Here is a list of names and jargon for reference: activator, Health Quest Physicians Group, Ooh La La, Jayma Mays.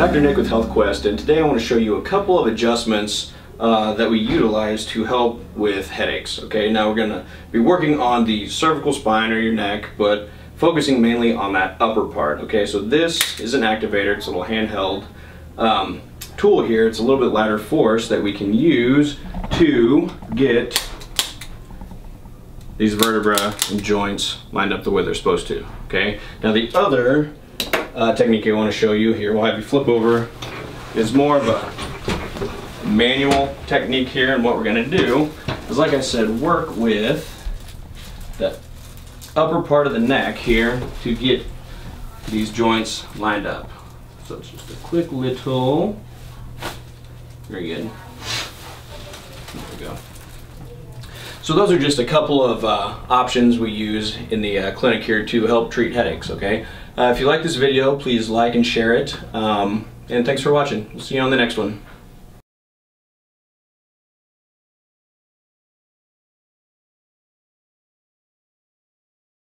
Dr. Nick with HealthQuest, and today I want to show you a couple of adjustments that we utilize to help with headaches. Okay, now we're going to be working on the cervical spine or your neck, but focusing mainly on that upper part. Okay, so this is an activator. It's a little handheld tool here. It's a little bit lighter force that we can use to get these vertebrae and joints lined up the way they're supposed to. Okay, now the other technique I want to show you here, we'll have you flip over, is more of a manual technique here, and what we're going to do is, like I said, work with the upper part of the neck here to get these joints lined up. So it's just a quick little, very good, there we go. So those are just a couple of options we use in the clinic here to help treat headaches, okay? If you like this video, please like and share it, and thanks for watching. We'll see you on the next one.